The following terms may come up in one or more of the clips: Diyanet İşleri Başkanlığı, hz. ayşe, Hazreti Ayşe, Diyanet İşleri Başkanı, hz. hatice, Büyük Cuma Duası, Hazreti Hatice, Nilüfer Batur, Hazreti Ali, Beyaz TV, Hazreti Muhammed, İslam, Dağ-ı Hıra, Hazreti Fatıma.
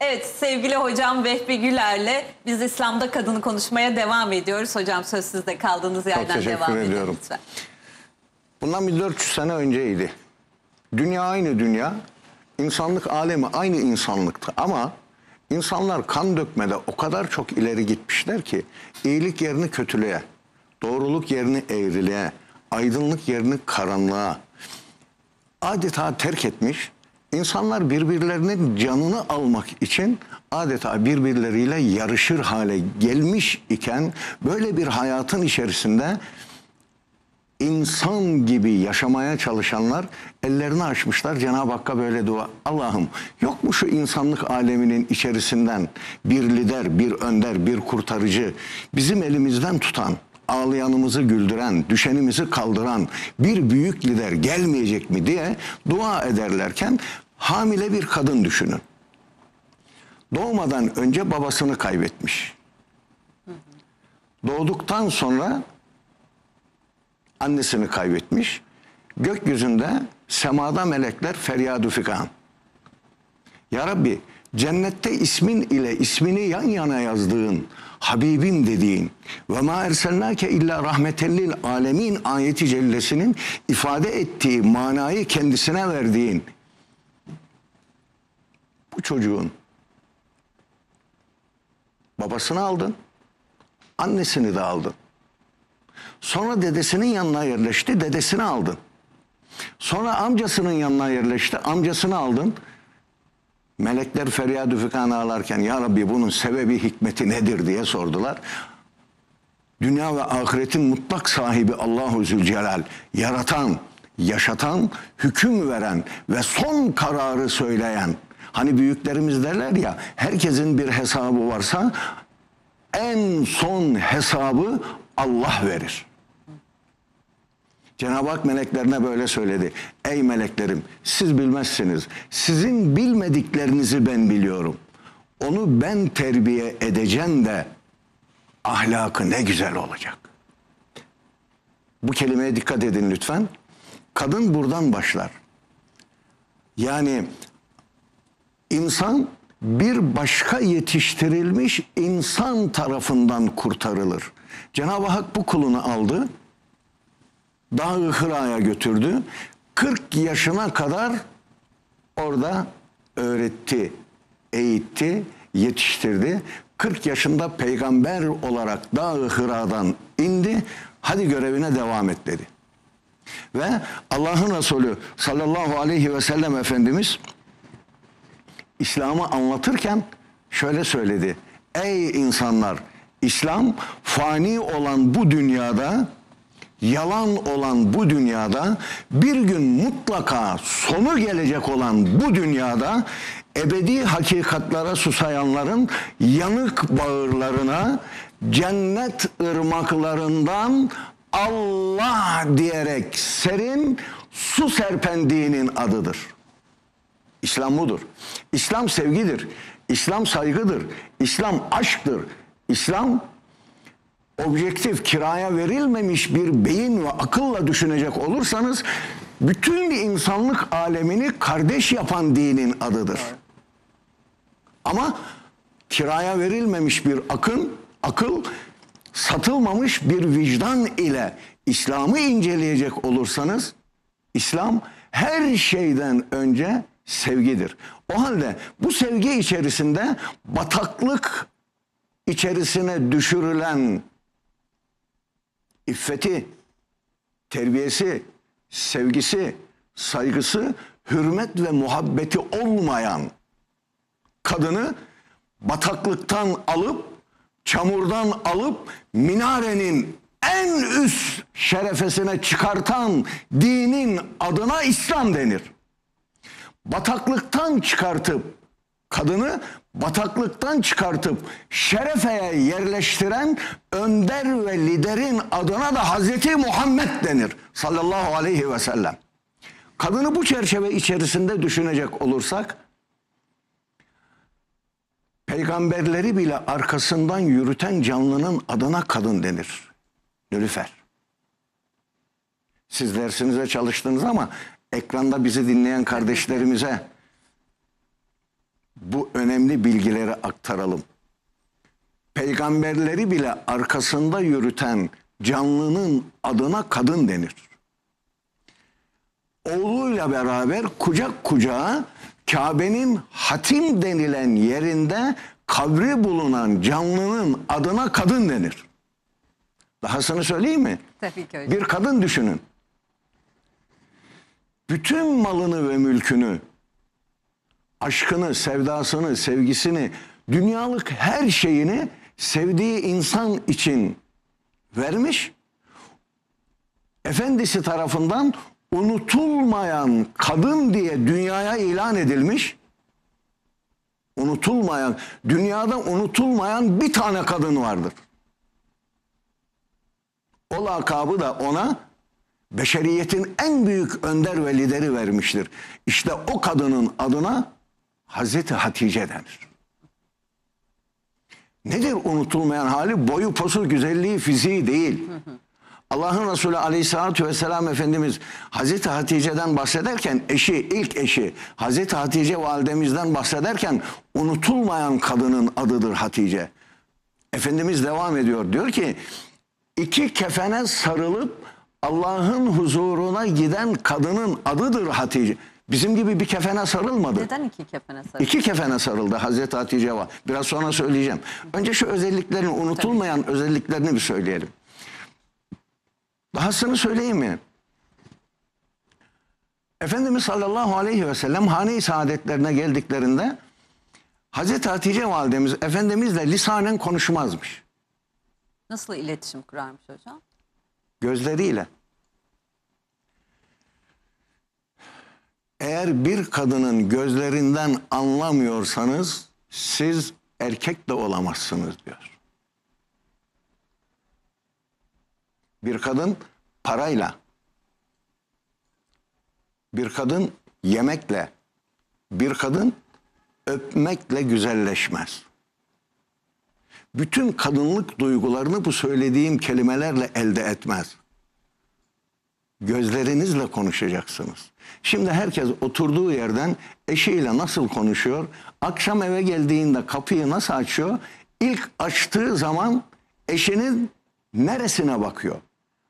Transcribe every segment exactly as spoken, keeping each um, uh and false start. Evet sevgili hocam Vehbi Güler'le biz İslam'da kadını konuşmaya devam ediyoruz. Hocam söz sizde, kaldığınız yerden devam ediyorum. Lütfen. Bundan bin dört yüz sene önceydi. Dünya aynı dünya, insanlık alemi aynı insanlıktı ama insanlar kan dökmede o kadar çok ileri gitmişler ki iyilik yerini kötülüğe, doğruluk yerini eğriliğe, aydınlık yerini karanlığa adeta terk etmiş. İnsanlar birbirlerinin canını almak için adeta birbirleriyle yarışır hale gelmiş iken böyle bir hayatın içerisinde insan gibi yaşamaya çalışanlar ellerini açmışlar. Cenab-ı Hakk'a böyle dua. Allah'ım yok mu şu insanlık aleminin içerisinden bir lider, bir önder, bir kurtarıcı, bizim elimizden tutan, ağlayanımızı güldüren, düşenimizi kaldıran bir büyük lider gelmeyecek mi diye dua ederlerken hamile bir kadın düşünün. Doğmadan önce babasını kaybetmiş. Doğduktan sonra annesini kaybetmiş. Gökyüzünde semada melekler feryadu fikan. Ya Rabbi cennette ismin ile ismini yan yana yazdığın, Habibim dediğin ve ma erselnake illa rahmetellil alemin ayeti cellesinin ifade ettiği manayı kendisine verdiğin bu çocuğun babasını aldın, annesini de aldın. Sonra dedesinin yanına yerleşti, dedesini aldın. Sonra amcasının yanına yerleşti, amcasını aldın. Melekler feryadu fikan ağlarken ya Rabbi bunun sebebi hikmeti nedir diye sordular. Dünya ve ahiretin mutlak sahibi Allahu Zülcelal, yaratan, yaşatan, hüküm veren ve son kararı söyleyen. Hani büyüklerimiz derler ya, herkesin bir hesabı varsa en son hesabı Allah verir. Cenab-ı Hak meleklerine böyle söyledi. Ey meleklerim siz bilmezsiniz. Sizin bilmediklerinizi ben biliyorum. Onu ben terbiye edeceğim de ahlakı ne güzel olacak. Bu kelimeye dikkat edin lütfen. Kadın buradan başlar. Yani insan bir başka yetiştirilmiş insan tarafından kurtarılır. Cenab-ı Hak bu kulunu aldı. Dağ-ı Hıra'ya götürdü. kırk yaşına kadar orada öğretti, eğitti, yetiştirdi. kırk yaşında peygamber olarak Dağ-ı Hıra'dan indi. Hadi görevine devam et dedi. Ve Allah'ın Resulü sallallahu aleyhi ve sellem Efendimiz İslam'ı anlatırken şöyle söyledi. Ey insanlar, İslam fani olan bu dünyada, yalan olan bu dünyada, bir gün mutlaka sonu gelecek olan bu dünyada ebedi hakikatlara susayanların yanık bağırlarına cennet ırmaklarından Allah diyerek serin su serpendiğinin adıdır. İslam budur. İslam sevgidir. İslam saygıdır. İslam aşktır. İslam objektif, kiraya verilmemiş bir beyin ve akılla düşünecek olursanız bütün insanlık alemini kardeş yapan dinin adıdır. Ama kiraya verilmemiş bir akın, akıl, satılmamış bir vicdan ile İslam'ı inceleyecek olursanız İslam her şeyden önce sevgidir. O halde bu sevgi içerisinde bataklık içerisine düşürülen İffeti, terbiyesi, sevgisi, saygısı, hürmet ve muhabbeti olmayan kadını bataklıktan alıp, çamurdan alıp minarenin en üst şerefesine çıkartan dinin adına İslam denir. Bataklıktan çıkartıp, kadını bataklıktan çıkartıp şerefeye yerleştiren önder ve liderin adına da Hazreti Muhammed denir sallallahu aleyhi ve sellem. Kadını bu çerçeve içerisinde düşünecek olursak peygamberleri bile arkasından yürüten canlının adına kadın denir. Nilüfer. Siz dersinize çalıştınız ama ekranda bizi dinleyen kardeşlerimize bu önemli bilgileri aktaralım. Peygamberleri bile arkasında yürüten canlının adına kadın denir. Oğluyla beraber kucak kucağa Kabe'nin hatim denilen yerinde kabri bulunan canlının adına kadın denir. Dahasını söyleyeyim mi? Tabii ki öyle. Bir kadın düşünün. Bütün malını ve mülkünü, aşkını, sevdasını, sevgisini, dünyalık her şeyini sevdiği insan için vermiş. Efendisi tarafından unutulmayan kadın diye dünyaya ilan edilmiş. Unutulmayan, dünyada unutulmayan bir tane kadın vardır. O lakabı da ona beşeriyetin en büyük önder ve lideri vermiştir. İşte o kadının adına Hazreti Hatice denir. Nedir unutulmayan hali? Boyu, posu, güzelliği, fiziği değil. Allah'ın Resulü Aleyhisselatü Vesselam Efendimiz Hazreti Hatice'den bahsederken, eşi, ilk eşi Hazreti Hatice validemizden bahsederken unutulmayan kadının adıdır Hatice. Efendimiz devam ediyor, diyor ki iki kefene sarılıp Allah'ın huzuruna giden kadının adıdır Hatice. Bizim gibi bir kefene sarılmadı. Neden iki kefene sarıldı? İki kefene sarıldı Hazreti Hatice var. Biraz sonra söyleyeceğim. Önce şu özelliklerini, unutulmayan Tabii. özelliklerini bir söyleyelim. Dahasını söyleyeyim mi? Efendimiz sallallahu aleyhi ve sellem hane-i saadetlerine geldiklerinde Hazreti Hatice validemiz Efendimizle lisanen konuşmazmış. Nasıl iletişim kurarmış hocam? Gözleriyle. Eğer bir kadının gözlerinden anlamıyorsanız siz erkek de olamazsınız diyor. Bir kadın parayla, bir kadın yemekle, bir kadın öpmekle güzelleşmez. Bütün kadınlık duygularını bu söylediğim kelimelerle elde etmez. Gözlerinizle konuşacaksınız. Şimdi herkes oturduğu yerden eşiyle nasıl konuşuyor? Akşam eve geldiğinde kapıyı nasıl açıyor? İlk açtığı zaman eşinin neresine bakıyor?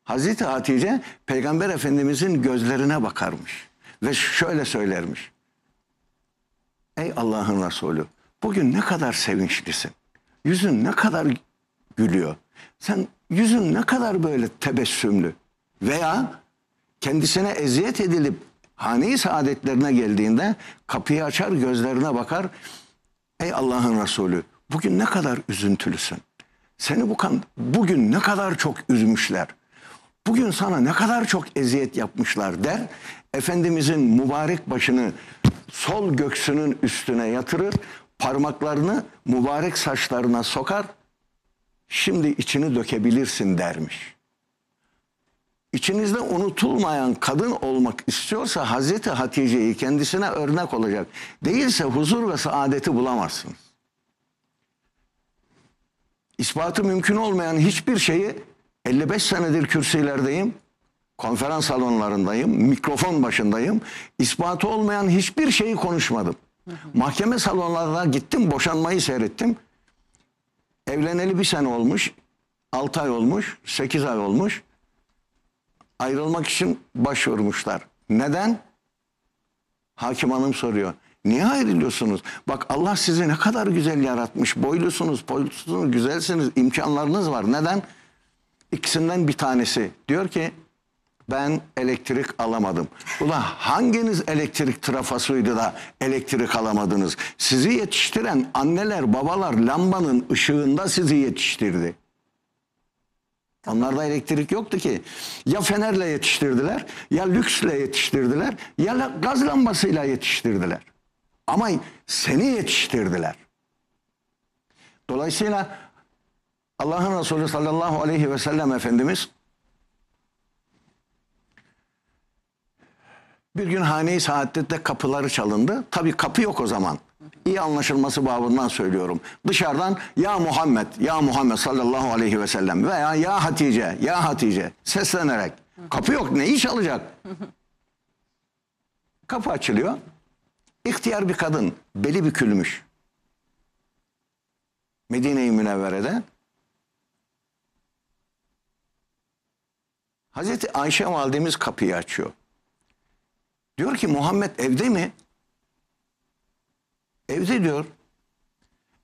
Hazreti Hatice Peygamber Efendimizin gözlerine bakarmış. Ve şöyle söylermiş. Ey Allah'ın Resulü, bugün ne kadar sevinçlisin. Yüzün ne kadar gülüyor. Sen yüzün ne kadar böyle tebessümlü. Veya kendisine eziyet edilip hane-i saadetlerine geldiğinde kapıyı açar, gözlerine bakar. Ey Allah'ın Resulü, bugün ne kadar üzüntülüsün. Seni bu kan, bugün ne kadar çok üzmüşler. Bugün sana ne kadar çok eziyet yapmışlar der. Efendimizin mübarek başını sol göğsünün üstüne yatırır. Parmaklarını mübarek saçlarına sokar. Şimdi içini dökebilirsin dermiş. İçinizde unutulmayan kadın olmak istiyorsa Hazreti Hatice'yi kendisine örnek olacak. Değilse huzur ve saadeti bulamazsınız. İspatı mümkün olmayan hiçbir şeyi elli beş senedir kürsülerdeyim, konferans salonlarındayım, mikrofon başındayım. İspatı olmayan hiçbir şeyi konuşmadım. Mahkeme salonlarına gittim, boşanmayı seyrettim. Evleneli bir sene olmuş, altı ay olmuş, sekiz ay olmuş. Ayrılmak için başvurmuşlar. Neden? Hakim hanım soruyor. Niye ayrılıyorsunuz? Bak Allah sizi ne kadar güzel yaratmış. Boylusunuz, boylusunuz, güzelsiniz, imkanlarınız var. Neden? İkisinden bir tanesi diyor ki ben elektrik alamadım. Ula hanginiz elektrik trafasıydı da elektrik alamadınız? Sizi yetiştiren anneler, babalar lambanın ışığında sizi yetiştirdi. Onlarda elektrik yoktu ki. Ya fenerle yetiştirdiler, ya lüksle yetiştirdiler, ya gaz lambasıyla yetiştirdiler. Ama seni yetiştirdiler. Dolayısıyla Allah'ın Resulü sallallahu aleyhi ve sellem Efendimiz bir gün hane-i saadette kapıları çalındı. Tabii kapı yok o zaman. İyi anlaşılması babından söylüyorum. Dışarıdan ya Muhammed, ya Muhammed sallallahu aleyhi ve sellem veya ya Hatice, ya Hatice seslenerek. Kapı yok, neyi çalacak? Kapı açılıyor. İhtiyar bir kadın, beli bükülmüş. Medine-i Münevvere'de. Hazreti Ayşe validemiz kapıyı açıyor. Diyor ki Muhammed evde mi? Evde diyor.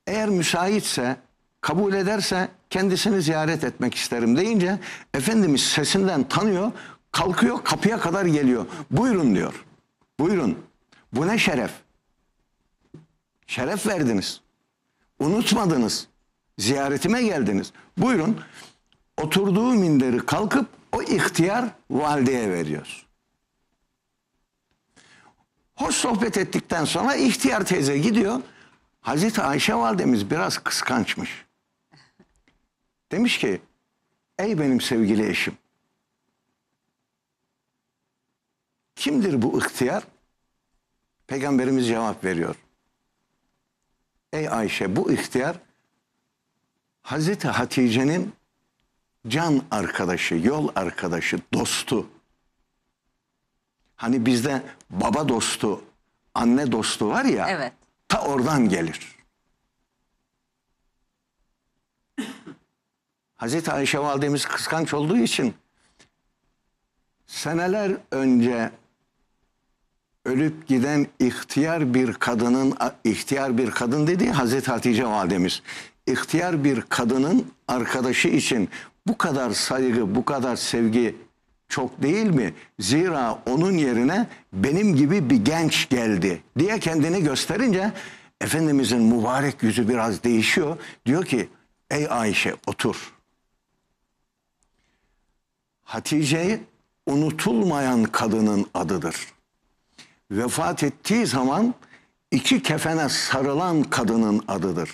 Eğer müsaitse, kabul ederse kendisini ziyaret etmek isterim deyince Efendimiz sesinden tanıyor, kalkıyor, kapıya kadar geliyor. Buyurun diyor. Buyurun. Bu ne şeref? Şeref verdiniz. Unutmadınız. Ziyaretime geldiniz. Buyurun. Oturduğu minderi kalkıp o ihtiyar valideye veriyor. Hoş sohbet ettikten sonra ihtiyar teyze gidiyor. Hazreti Ayşe validemiz biraz kıskançmış. Demiş ki, ey benim sevgili eşim. Kimdir bu ihtiyar? Peygamberimiz cevap veriyor. Ey Ayşe, bu ihtiyar Hazreti Hatice'nin can arkadaşı, yol arkadaşı, dostu. Hani bizde baba dostu, anne dostu var ya. Evet. Ta oradan gelir. Hazreti Ayşe validemiz kıskanç olduğu için seneler önce ölüp giden ihtiyar bir kadının, ihtiyar bir kadın dediği Hazreti Hatice validemiz, ihtiyar bir kadının arkadaşı için bu kadar saygı, bu kadar sevgi çok değil mi? Zira onun yerine benim gibi bir genç geldi diye kendini gösterince Efendimizin mübarek yüzü biraz değişiyor. Diyor ki ey Ayşe otur. Hatice'yi unutulmayan kadının adıdır. Vefat ettiği zaman iki kefene sarılan kadının adıdır.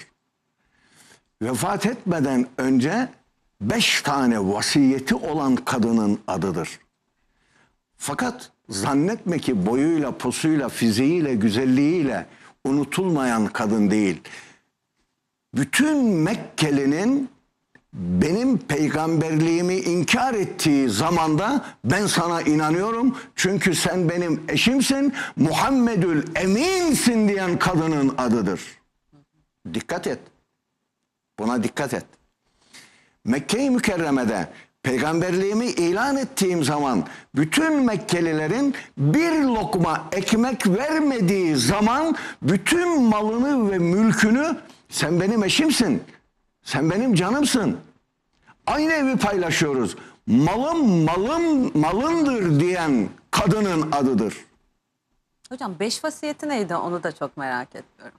Vefat etmeden önce beş tane vasiyeti olan kadının adıdır. Fakat zannetme ki boyuyla, posuyla, fiziğiyle, güzelliğiyle unutulmayan kadın değil. Bütün Mekkeli'nin benim peygamberliğimi inkar ettiği zamanda ben sana inanıyorum çünkü sen benim eşimsin, Muhammedül Emin'sin diyen kadının adıdır. Dikkat et. Buna dikkat et. Mekke-i Mükerreme'de peygamberliğimi ilan ettiğim zaman bütün Mekkelilerin bir lokma ekmek vermediği zaman bütün malını ve mülkünü sen benim eşimsin, sen benim canımsın, aynı evi paylaşıyoruz, malım malım malındır diyen kadının adıdır. Hocam beş vasiyeti neydi onu da çok merak ediyorum.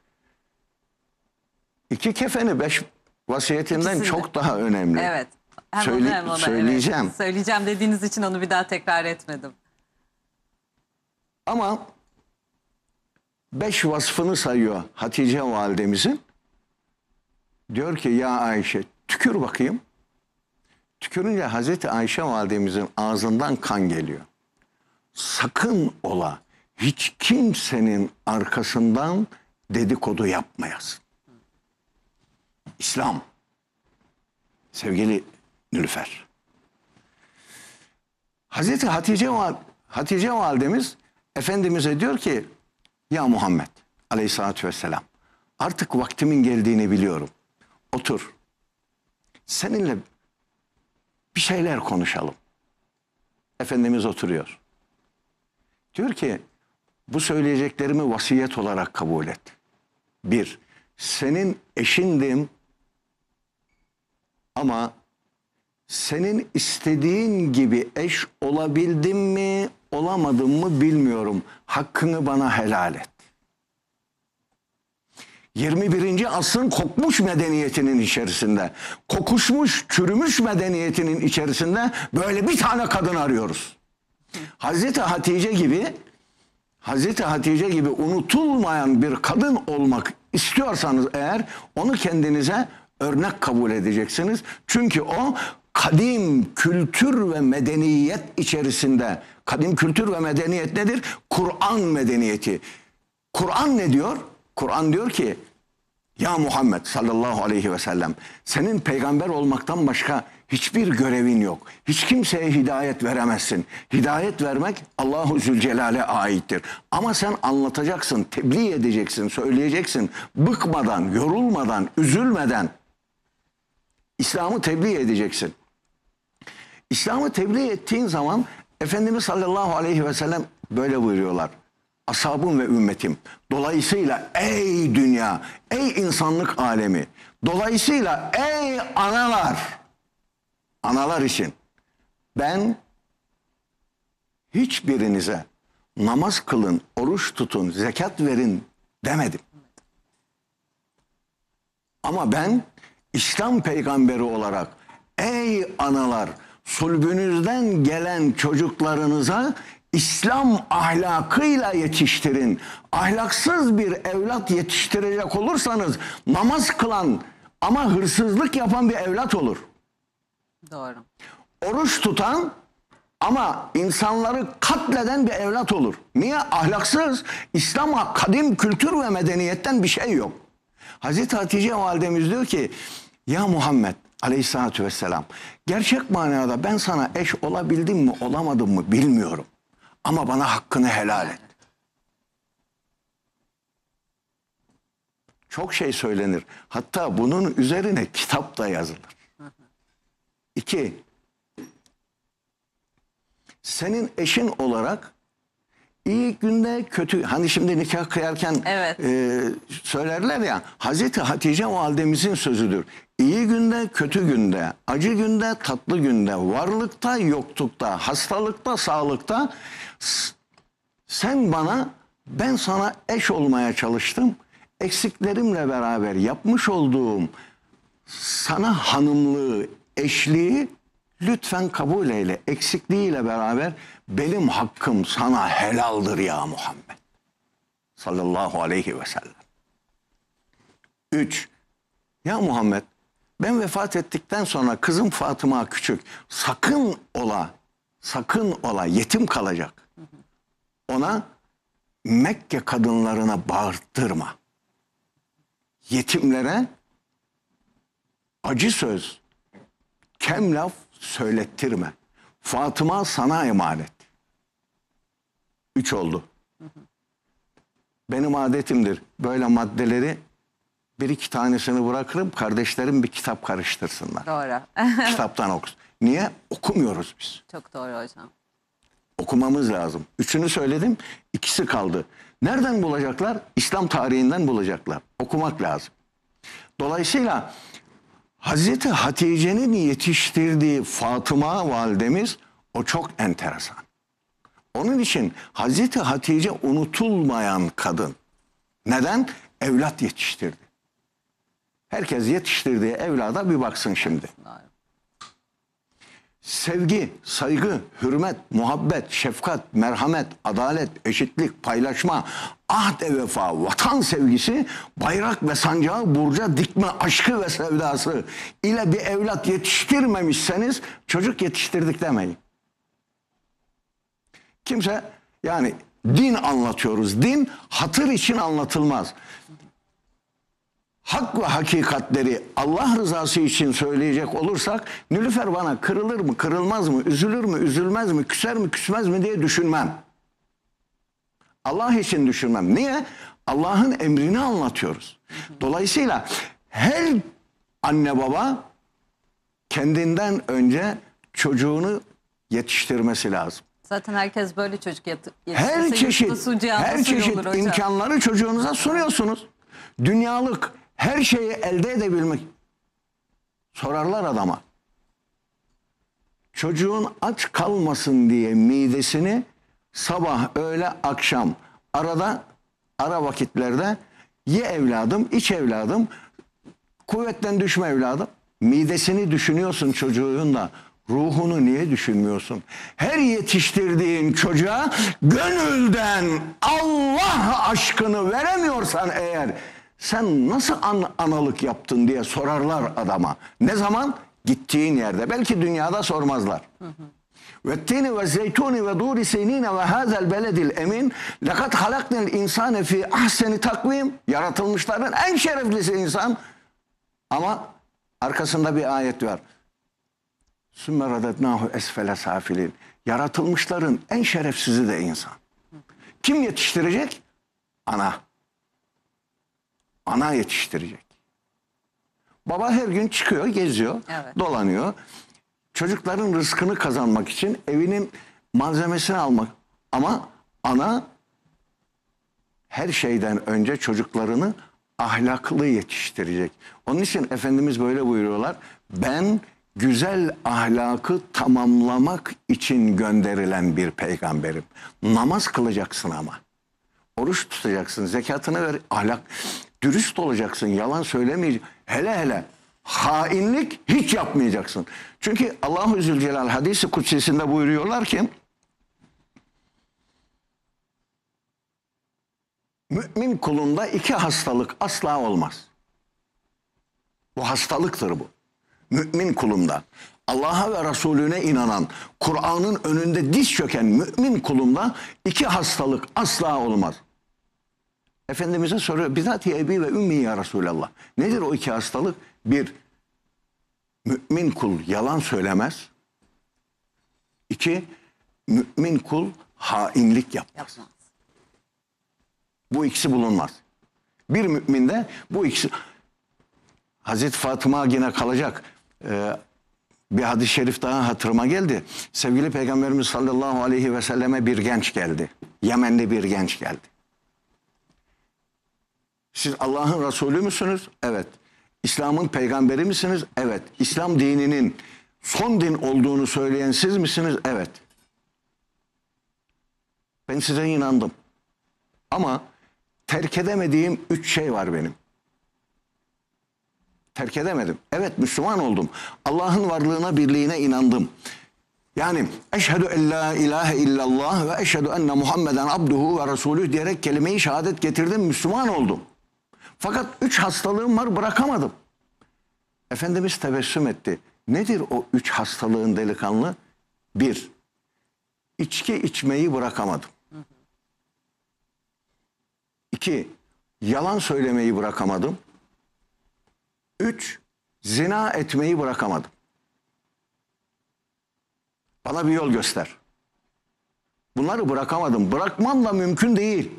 İki kefeni beş vasiyetinden İkisinde. Çok daha önemli. Evet. Hem Söyle, onu hem ona, söyleyeceğim. Evet. Söyleyeceğim dediğiniz için onu bir daha tekrar etmedim. Ama beş vasfını sayıyor Hatice validemizin. Diyor ki ya Ayşe tükür bakayım. Tükürünce Hazreti Ayşe validemizin ağzından kan geliyor. Sakın ola hiç kimsenin arkasından dedikodu yapmayasın. İslam. Sevgili Nülüfer. Hazreti Hatice, Hatice validemiz Efendimiz'e diyor ki ya Muhammed aleyhissalatü vesselam artık vaktimin geldiğini biliyorum. Otur. Seninle bir şeyler konuşalım. Efendimiz oturuyor. Diyor ki bu söyleyeceklerimi vasiyet olarak kabul et. Bir, senin eşindim. Ama senin istediğin gibi eş olabildim mi, olamadım mı bilmiyorum. Hakkını bana helal et. yirmi birinci asrın kokmuş medeniyetinin içerisinde, kokuşmuş, çürümüş medeniyetinin içerisinde böyle bir tane kadın arıyoruz. Hazreti Hatice gibi, Hazreti Hatice gibi unutulmayan bir kadın olmak istiyorsanız eğer onu kendinize örnek kabul edeceksiniz. Çünkü o kadim kültür ve medeniyet içerisinde. Kadim kültür ve medeniyet nedir? Kur'an medeniyeti. Kur'an ne diyor? Kur'an diyor ki Ya Muhammed sallallahu aleyhi ve sellem, senin peygamber olmaktan başka hiçbir görevin yok. Hiç kimseye hidayet veremezsin. Hidayet vermek Allahu Zülcelal'e aittir. Ama sen anlatacaksın, tebliğ edeceksin, söyleyeceksin. Bıkmadan, yorulmadan, üzülmeden İslam'ı tebliğ edeceksin. İslam'ı tebliğ ettiğin zaman Efendimiz sallallahu aleyhi ve sellem böyle buyuruyorlar. Ashabım ve ümmetim. Dolayısıyla ey dünya, ey insanlık alemi. Dolayısıyla ey analar. Analar için. Ben hiçbirinize namaz kılın, oruç tutun, zekat verin demedim. Ama ben İslam peygamberi olarak ey analar, sulbünüzden gelen çocuklarınıza İslam ahlakıyla yetiştirin. Ahlaksız bir evlat yetiştirecek olursanız namaz kılan ama hırsızlık yapan bir evlat olur. Doğru. Oruç tutan ama insanları katleden bir evlat olur. Niye? Ahlaksız. İslam'a kadim kültür ve medeniyetten bir şey yok. Hazreti Hatice validemiz diyor ki ya Muhammed aleyhissalatü vesselam, gerçek manada ben sana eş olabildim mi olamadım mı bilmiyorum. Ama bana hakkını helal et. Çok şey söylenir. Hatta bunun üzerine kitap da yazılır. İki, senin eşin olarak iyi günde kötü, hani şimdi nikah kıyarken evet. e, söylerler ya, Hazreti Hatice validemizin sözüdür. İyi günde, kötü günde, acı günde, tatlı günde, varlıkta, yoklukta, hastalıkta, sağlıkta sen bana, ben sana eş olmaya çalıştım. Eksiklerimle beraber yapmış olduğum sana hanımlığı, eşliği lütfen kabul eyle. Eksikliğiyle beraber benim hakkım sana helaldir ya Muhammed. Sallallahu aleyhi ve sellem. Üç, ya Muhammed ben vefat ettikten sonra kızım Fatıma küçük. Sakın ola, sakın ola yetim kalacak. Ona Mekke kadınlarına bağırttırma. Yetimlere acı söz, kem laf söylettirme. Fatıma sana emanet. Üç oldu. Hı hı. Benim adetimdir. Böyle maddeleri bir iki tanesini bırakırım. Kardeşlerim bir kitap karıştırsınlar. Doğru. Kitaptan okusun. Niye? Okumuyoruz biz. Çok doğru hocam. Okumamız lazım. Üçünü söyledim. İkisi kaldı. Nereden bulacaklar? İslam tarihinden bulacaklar. Okumak lazım. Dolayısıyla Hazreti Hatice'nin yetiştirdiği Fatıma validemiz, o çok enteresan. Onun için Hazreti Hatice unutulmayan kadın. Neden? Evlat yetiştirdi. Herkes yetiştirdiği evlada bir baksın şimdi. Sevgi, saygı, hürmet, muhabbet, şefkat, merhamet, adalet, eşitlik, paylaşma, ahde vefa, vatan sevgisi, bayrak ve sancağı burca dikme aşkı ve sevdası ile bir evlat yetiştirmemişseniz çocuk yetiştirdik demeyin. Kimse yani din anlatıyoruz. Din hatır için anlatılmaz. Hak ve hakikatleri Allah rızası için söyleyecek olursak Nilüfer bana kırılır mı, kırılmaz mı, üzülür mü, üzülmez mi, küser mi, küsmez mi diye düşünmem. Allah için düşünmem. Niye? Allah'ın emrini anlatıyoruz. Dolayısıyla her anne baba kendinden önce çocuğunu yetiştirmesi lazım. Zaten herkes böyle çocuk yetiştirse her çeşit, her çeşit imkanları çocuğunuza sunuyorsunuz. Dünyalık her şeyi elde edebilmek. Sorarlar adama. Çocuğun aç kalmasın diye midesini sabah, öğle, akşam arada, ara vakitlerde ye evladım, iç evladım, kuvvetten düşme evladım. Midesini düşünüyorsun çocuğun da. Ruhunu niye düşünmüyorsun? Her yetiştirdiğin çocuğa gönülden Allah aşkını veremiyorsan eğer sen nasıl an analık yaptın diye sorarlar adama. Ne zaman? Gittiğin yerde. Belki dünyada sormazlar. Hı hı. Ve tini ve zeytuni ve duri senine ve hazel beledil emin. Lekad halaknel insane fi ahseni takvim. Yaratılmışların en şereflisi insan. Ama arkasında bir ayet var. Sümme radednahu esfele safilin. Yaratılmışların en şerefsizi de insan. Kim yetiştirecek? Ana. Ana yetiştirecek. Baba her gün çıkıyor, geziyor, evet, dolanıyor. Çocukların rızkını kazanmak için evinin malzemesini almak. Ama ana her şeyden önce çocuklarını ahlaklı yetiştirecek. Onun için Efendimiz böyle buyuruyorlar. Ben güzel ahlakı tamamlamak için gönderilen bir peygamberim. Namaz kılacaksın ama. Oruç tutacaksın, zekatını ver, ahlak. Dürüst olacaksın, yalan söylemeyeceksin. Hele hele hainlik hiç yapmayacaksın. Çünkü Allah-u Zülcelal hadisi kutsisinde buyuruyorlar ki mümin kulunda iki hastalık asla olmaz. Bu hastalıktır bu. Mümin kulumda, Allah'a ve Resulüne inanan, Kur'an'ın önünde diz çöken mümin kulumda iki hastalık asla olmaz. Efendimiz'e soruyor, bizatihi ebi ve ümmi ya Resulallah. Nedir o iki hastalık? Bir, mümin kul yalan söylemez. İki, mümin kul hainlik yapmaz. Bu ikisi bulunmaz. Bir müminde bu ikisi... Hazreti Fatıma yine kalacak. Ee, bir hadis-i şerif daha hatırıma geldi. Sevgili Peygamberimiz sallallahu aleyhi ve selleme bir genç geldi. Yemenli bir genç geldi. Siz Allah'ın Resulü müsünüz? Evet. İslam'ın peygamberi misiniz? Evet. İslam dininin son din olduğunu söyleyen siz misiniz? Evet. Ben size inandım. Ama terk edemediğim üç şey var benim. Terk edemedim. Evet, Müslüman oldum. Allah'ın varlığına, birliğine inandım. Yani eşhedü en la ilahe illallah ve eşhedü enne Muhammeden abduhu ve resulüh diyerek kelime-i şehadet getirdim, Müslüman oldum. Fakat üç hastalığım var, bırakamadım. Efendimiz tebessüm etti. Nedir o üç hastalığın delikanlı? Bir, içki içmeyi bırakamadım. İki, yalan söylemeyi bırakamadım. Üç, zina etmeyi bırakamadım. Bana bir yol göster. Bunları bırakamadım. Bırakmam da mümkün değil.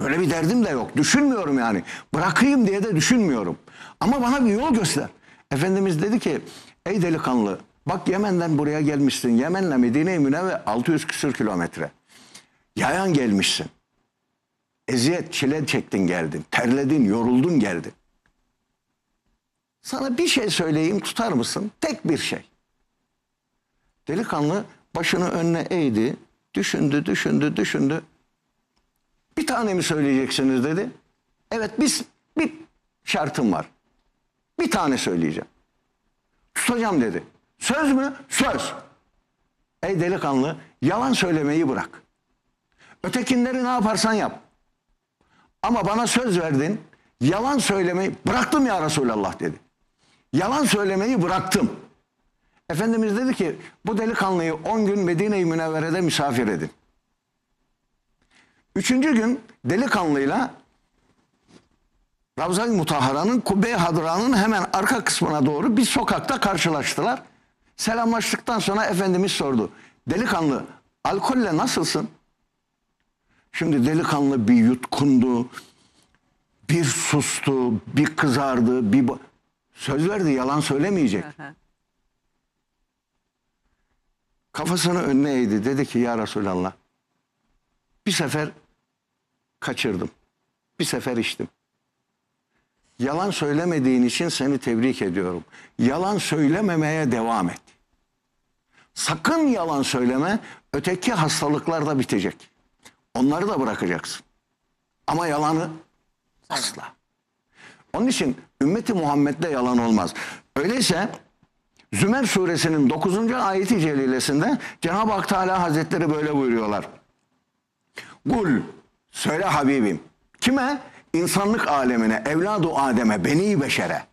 Böyle bir derdim de yok. Düşünmüyorum yani. Bırakayım diye de düşünmüyorum. Ama bana bir yol göster. Efendimiz dedi ki, ey delikanlı, bak Yemen'den buraya gelmişsin. Yemen'le Medine-i Münevve altı yüz küsür kilometre. Yayan gelmişsin. Eziyet, çile çektin geldin. Terledin, yoruldun geldin. Sana bir şey söyleyeyim, tutar mısın? Tek bir şey. Delikanlı başını önüne eğdi, düşündü, düşündü, düşündü. Bir tane mi söyleyeceksiniz dedi. Evet, biz bir şartım var. Bir tane söyleyeceğim. Tutacağım dedi. Söz mü? Söz. Ey delikanlı, yalan söylemeyi bırak. Ötekinleri ne yaparsan yap. Ama bana söz verdin, yalan söylemeyi bıraktım ya Resulallah dedi. Yalan söylemeyi bıraktım. Efendimiz dedi ki, bu delikanlıyı on gün Medine-i Münevvere'de misafir edin. Üçüncü gün delikanlıyla Ravza-i Mutahhara'nın, Kubbe-i Hadra'nın hemen arka kısmına doğru bir sokakta karşılaştılar. Selamlaştıktan sonra Efendimiz sordu. Delikanlı, alkolle nasılsın? Şimdi delikanlı bir yutkundu, bir sustu, bir kızardı, bir... Söz verdi, yalan söylemeyecek. Kafasını önüne eğdi. Dedi ki, ya Resulallah, bir sefer kaçırdım. Bir sefer içtim. Yalan söylemediğin için seni tebrik ediyorum. Yalan söylememeye devam et. Sakın yalan söyleme. Öteki hastalıklar da bitecek. Onları da bırakacaksın. Ama yalanı asla. Onun için ümmeti Muhammed'de yalan olmaz. Öyleyse Zümer suresinin dokuzuncu ayeti celilesinde Cenab-ı Hak Teala Hazretleri böyle buyuruyorlar. Kul, söyle Habibim. Kime? İnsanlık alemine, evladu Adem'e, beni beşere.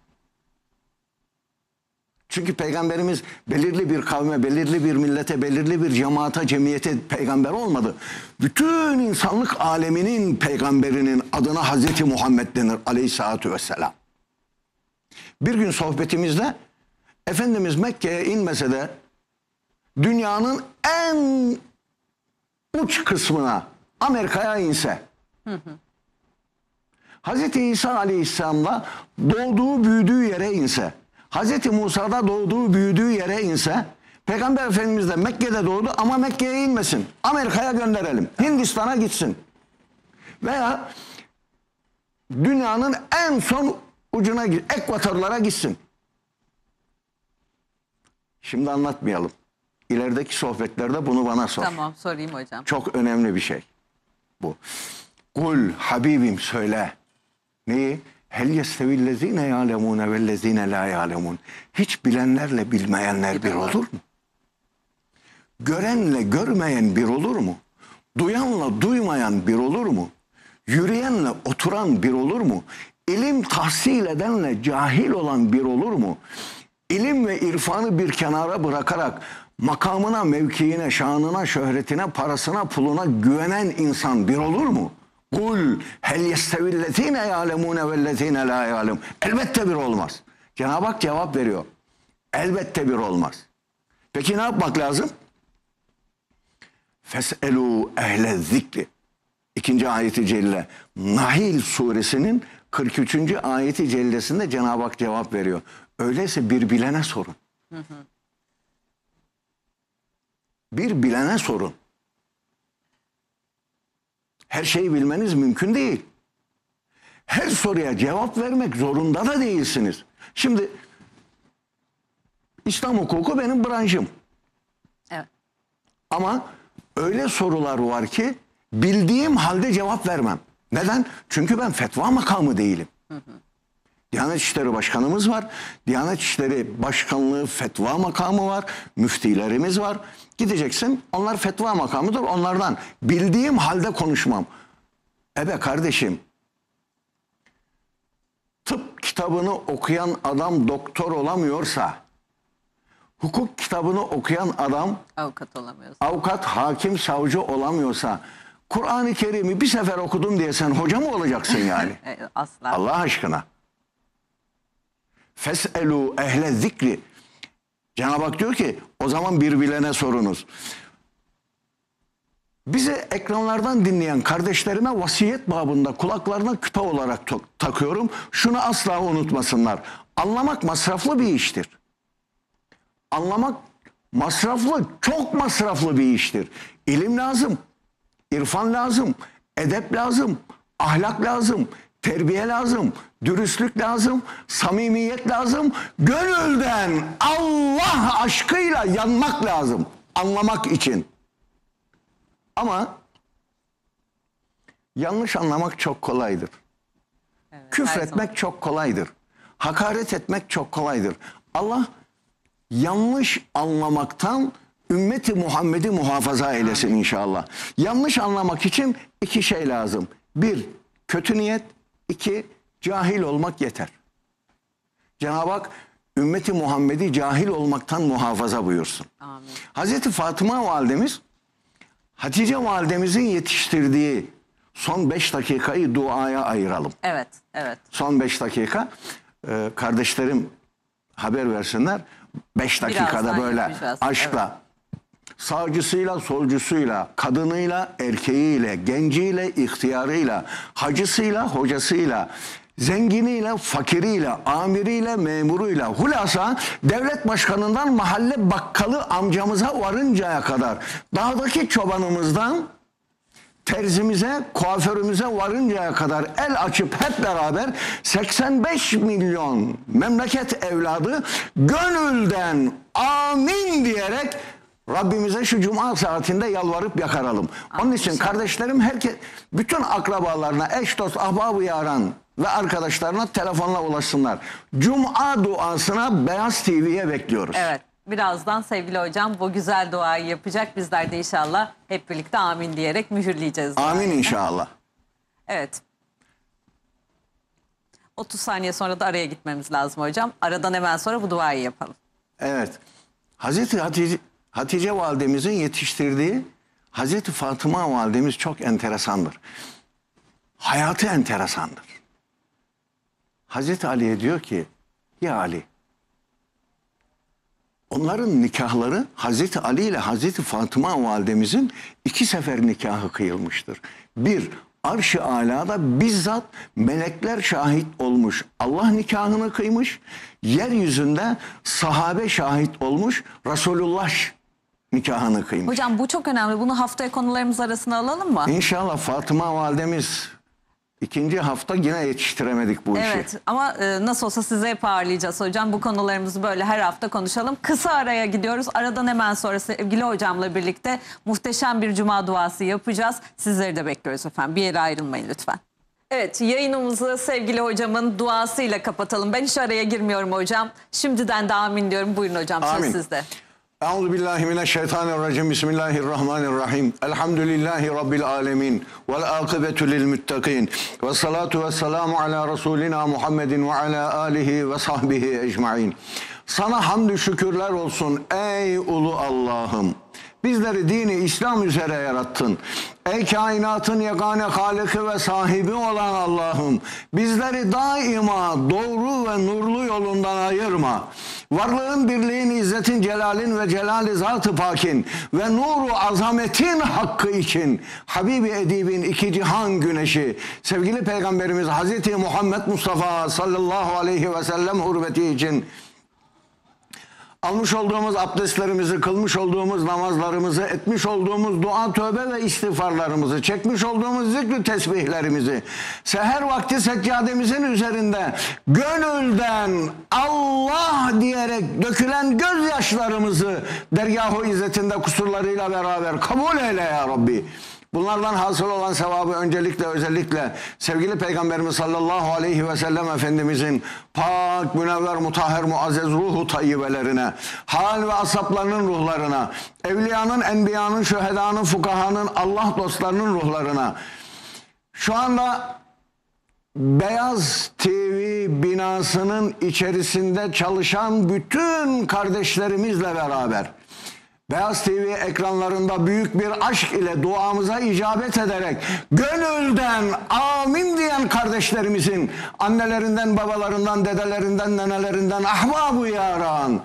Çünkü Peygamberimiz belirli bir kavme, belirli bir millete, belirli bir cemaate, cemiyete peygamber olmadı. Bütün insanlık aleminin peygamberinin adına Hazreti Muhammed denir aleyhissalatü vesselam. Bir gün sohbetimizde Efendimiz Mekke'ye inmese de dünyanın en uç kısmına, Amerika'ya inse, hı hı, Hazreti İsa Aleyhisselam'la doğduğu büyüdüğü yere inse, Hazreti Musa'da doğduğu büyüdüğü yere inse, Peygamber Efendimiz de Mekke'de doğdu ama Mekke'ye inmesin, Amerika'ya gönderelim, Hindistan'a gitsin veya dünyanın en son ucuna, ekvatorlara gitsin. Şimdi anlatmayalım. İlerideki sohbetlerde bunu bana sor. Tamam, sorayım hocam. Çok önemli bir şey bu. Kul Habibim söyle. Neyi? Hel yestevillezine ya'lemune vellezine la ya'lemun. Hiç bilenlerle bilmeyenler bir olur mu? Görenle görmeyen bir olur mu? Duyanla duymayan bir olur mu? Yürüyenle oturan bir olur mu? İlim tahsil edenle cahil olan bir olur mu? İlim ve irfanı bir kenara bırakarak makamına, mevkiine, şanına, şöhretine, parasına, puluna güvenen insan bir olur mu? Kul hel yestevillezine ya'lemune vellezine la ya'lemun. Elbette bir olmaz. Cenab-ı Hak cevap veriyor. Elbette bir olmaz. Peki ne yapmak lazım? Fes'elu ehle zikri. İkinci ayeti celle. Nahil suresinin kırk üçüncü ayeti cellesinde Cenab-ı Hak cevap veriyor. Öyleyse bir bilene sorun. Hı hı. Bir bilene sorun. Her şeyi bilmeniz mümkün değil. Her soruya cevap vermek zorunda da değilsiniz. Şimdi İslam hukuku benim branşım. Evet. Ama öyle sorular var ki bildiğim halde cevap vermem. Neden? Çünkü ben fetva makamı değilim. Hı hı. Diyanet İşleri Başkanımız var. Diyanet İşleri Başkanlığı fetva makamı var. Müftilerimiz var. Gideceksin. Onlar fetva makamıdır. Onlardan bildiğim halde konuşmam. Ebe kardeşim. Tıp kitabını okuyan adam doktor olamıyorsa, hukuk kitabını okuyan adam avukat olamıyorsa, avukat, hakim, savcı olamıyorsa, Kur'an-ı Kerim'i bir sefer okudum diye sen hoca mı olacaksın yani? Asla. Allah aşkına. Fes'elu ehle zikri. Cenab-ı Hak diyor ki o zaman bir bilene sorunuz. Bize ekranlardan dinleyen kardeşlerime vasiyet babında kulaklarına küpe olarak takıyorum. Şunu asla unutmasınlar. Anlamak masraflı bir iştir. Anlamak masraflı, çok masraflı bir iştir. İlim lazım, irfan lazım, edep lazım, ahlak lazım, terbiye lazım, dürüstlük lazım, samimiyet lazım, gönülden Allah aşkıyla yanmak lazım anlamak için. Ama yanlış anlamak çok kolaydır. Evet, küfretmek çok kolaydır. Hakaret etmek çok kolaydır. Allah yanlış anlamaktan ümmeti Muhammed'i muhafaza eylesin inşallah. Yanlış anlamak için iki şey lazım. Bir, kötü niyet. İki, cahil olmak yeter. Cenab-ı Hak ümmeti Muhammed'i cahil olmaktan muhafaza buyursun. Amin. Hazreti Fatıma validemiz, Hatice validemizin yetiştirdiği son beş dakikayı duaya ayıralım. Evet, evet. Son beş dakika, e, kardeşlerim haber versinler. Beş dakikada böyle aşkla, evet, sağcısıyla, solcusuyla, kadınıyla, erkeğiyle, genciyle, ihtiyarıyla, hacısıyla, hocasıyla, zenginiyle, fakiriyle, amiriyle, memuruyla, hulasa devlet başkanından mahalle bakkalı amcamıza varıncaya kadar, dağdaki çobanımızdan terzimize, kuaförümüze varıncaya kadar el açıp hep beraber seksen beş milyon memleket evladı gönülden amin diyerek Rabbimize şu cuma saatinde yalvarıp yakaralım. Onun için kardeşlerim, herkes, bütün akrabalarına, eş dost, ahbabı yaran ve arkadaşlarına telefonla ulaşsınlar. Cuma duasına Beyaz T V'ye bekliyoruz. Evet. Birazdan sevgili hocam bu güzel duayı yapacak. Bizler de inşallah hep birlikte amin diyerek mühürleyeceğiz. Amin inşallah. Evet. otuz saniye sonra da araya gitmemiz lazım hocam. Aradan hemen sonra bu duayı yapalım. Evet. Hazreti Hatice, Hatice validemizin yetiştirdiği Hazreti Fatıma validemiz çok enteresandır. Hayatı enteresandır. Hazreti Ali'ye diyor ki, ya Ali, onların nikahları Hazreti Ali ile Hazreti Fatıma validemizin iki sefer nikahı kıyılmıştır. Bir, Arş-ı Alâ'da bizzat melekler şahit olmuş, Allah nikahını kıymış. Yeryüzünde sahabe şahit olmuş, Resulullah nikahını kıymış. Hocam bu çok önemli. Bunu haftaya konularımız arasına alalım mı? İnşallah. Fatıma validemiz ikinci hafta yine yetiştiremedik bu evet, işi. Evet ama e, nasıl olsa size hep ağırlayacağız hocam. Bu konularımızı böyle her hafta konuşalım. Kısa araya gidiyoruz. Aradan hemen sonra sevgili hocamla birlikte muhteşem bir cuma duası yapacağız. Sizleri de bekliyoruz efendim. Bir yere ayrılmayın lütfen. Evet, yayınımızı sevgili hocamın duasıyla kapatalım. Ben hiç araya girmiyorum hocam. Şimdiden de amin diyorum. Buyurun hocam, amin. Söz sizde. Euzubillahimineşşeytanirracim. Bismillahirrahmanirrahim. Elhamdülillahi Rabbil alemin. Vel akıbetü lil müttekin. Ve salatu ve selamu ala Resulina Muhammedin ve ala alihi ve sahbihi ecmain. Sana hamdü şükürler olsun ey ulu Allah'ım. Bizleri dini İslam üzere yarattın. Ey kainatın yegane haliki ve sahibi olan Allah'ım, bizleri daima doğru ve nurlu yolundan ayırma. Varlığın, birliğin, izzetin, celalin ve celali zat-ı pakin ve nuru azametin hakkı için Habibi Edib'in iki cihan güneşi, sevgili Peygamberimiz Hazreti Muhammed Mustafa sallallahu aleyhi ve sellem hürmeti için almış olduğumuz abdestlerimizi, kılmış olduğumuz namazlarımızı, etmiş olduğumuz dua, tövbe ve istiğfarlarımızı, çekmiş olduğumuz zikr-i tesbihlerimizi, seher vakti seccademizin üzerinde gönülden Allah diyerek dökülen gözyaşlarımızı dergâh-ı izzetinde kusurlarıyla beraber kabul eyle ya Rabbi. Bunlardan hasıl olan sevabı öncelikle, özellikle sevgili Peygamberimiz sallallahu aleyhi ve sellem Efendimizin pak, münevver, mutahher, muazzez ruhu tayyibelerine, hal ve asaplarının ruhlarına, evliyanın, enbiyanın, şühedanın, fukahanın, Allah dostlarının ruhlarına, şu anda Beyaz T V binasının içerisinde çalışan bütün kardeşlerimizle beraber, Beyaz T V ekranlarında büyük bir aşk ile duamıza icabet ederek gönülden amin diyen kardeşlerimizin annelerinden, babalarından, dedelerinden, nenelerinden, ahbab-ı yaran,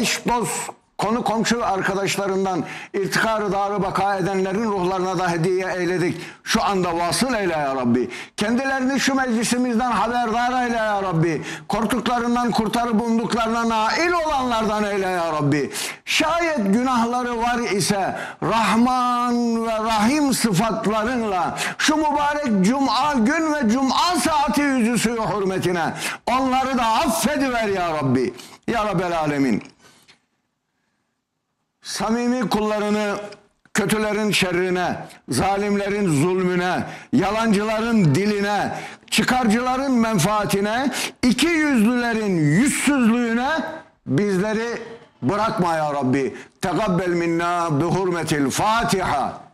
eş, dost, konu komşu arkadaşlarından irtikar-ı dar-ı baka edenlerin ruhlarına da hediye eyledik. Şu anda vasıl eyle ya Rabbi. Kendilerini şu meclisimizden haberdar eyle ya Rabbi. Korktuklarından kurtarıp umduklarına nail olanlardan eyle ya Rabbi. Şayet günahları var ise Rahman ve Rahim sıfatlarınla şu mübarek cuma gün ve cuma saati yüzüsü hürmetine onları da affediver ya Rabbi. Ya Rabbel Alemin. Samimi kullarını kötülerin şerrine, zalimlerin zulmüne, yalancıların diline, çıkarcıların menfaatine, iki yüzlülerin yüzsüzlüğüne bizleri bırakma ya Rabbi. Tekabbel minna bi hurmetil Fatiha.